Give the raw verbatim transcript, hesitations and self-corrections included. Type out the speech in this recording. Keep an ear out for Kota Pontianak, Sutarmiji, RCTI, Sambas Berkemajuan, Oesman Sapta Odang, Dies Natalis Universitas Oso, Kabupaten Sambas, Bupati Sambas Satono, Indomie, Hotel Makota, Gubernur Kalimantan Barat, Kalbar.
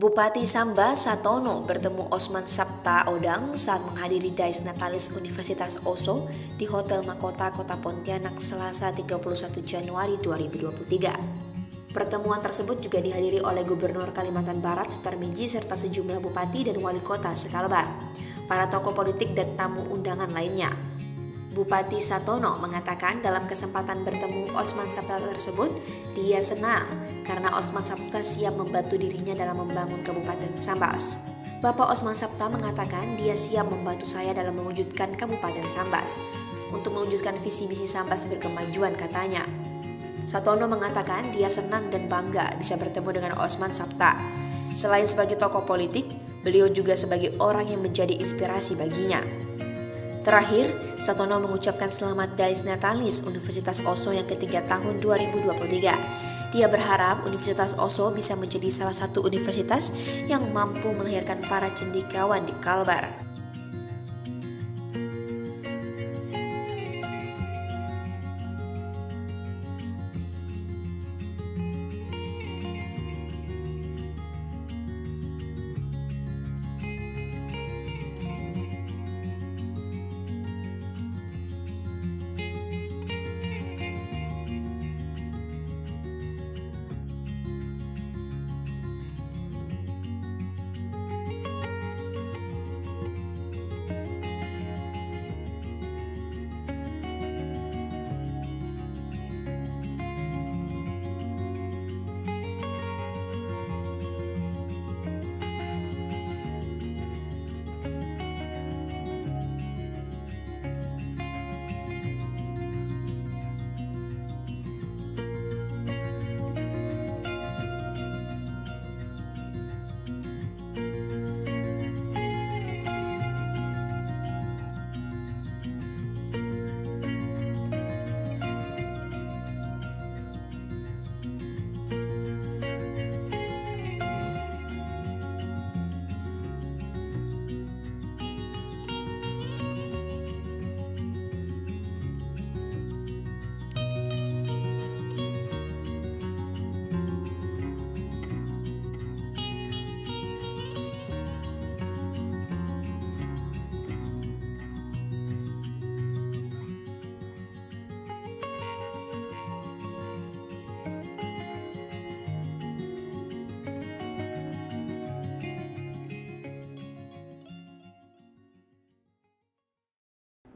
Bupati Sambas Satono bertemu Oesman Sapta Odang saat menghadiri Dies Natalis Universitas Oso di Hotel Makota, Kota Pontianak, Selasa tiga puluh satu Januari dua ribu dua puluh tiga. Pertemuan tersebut juga dihadiri oleh Gubernur Kalimantan Barat Sutarmiji serta sejumlah bupati dan wali kota sekalebar, para tokoh politik dan tamu undangan lainnya. Bupati Satono mengatakan dalam kesempatan bertemu Oesman Sapta tersebut, dia senang karena Oesman Sapta siap membantu dirinya dalam membangun Kabupaten Sambas. Bapak Oesman Sapta mengatakan dia siap membantu saya dalam mewujudkan Kabupaten Sambas, untuk mewujudkan visi misi Sambas berkemajuan, katanya. Satono mengatakan dia senang dan bangga bisa bertemu dengan Oesman Sapta. Selain sebagai tokoh politik, beliau juga sebagai orang yang menjadi inspirasi baginya. Terakhir, Satono mengucapkan selamat Dies Natalis Universitas Oso yang ketiga tahun dua ribu dua puluh tiga. Dia berharap Universitas Oso bisa menjadi salah satu universitas yang mampu melahirkan para cendikawan di Kalbar.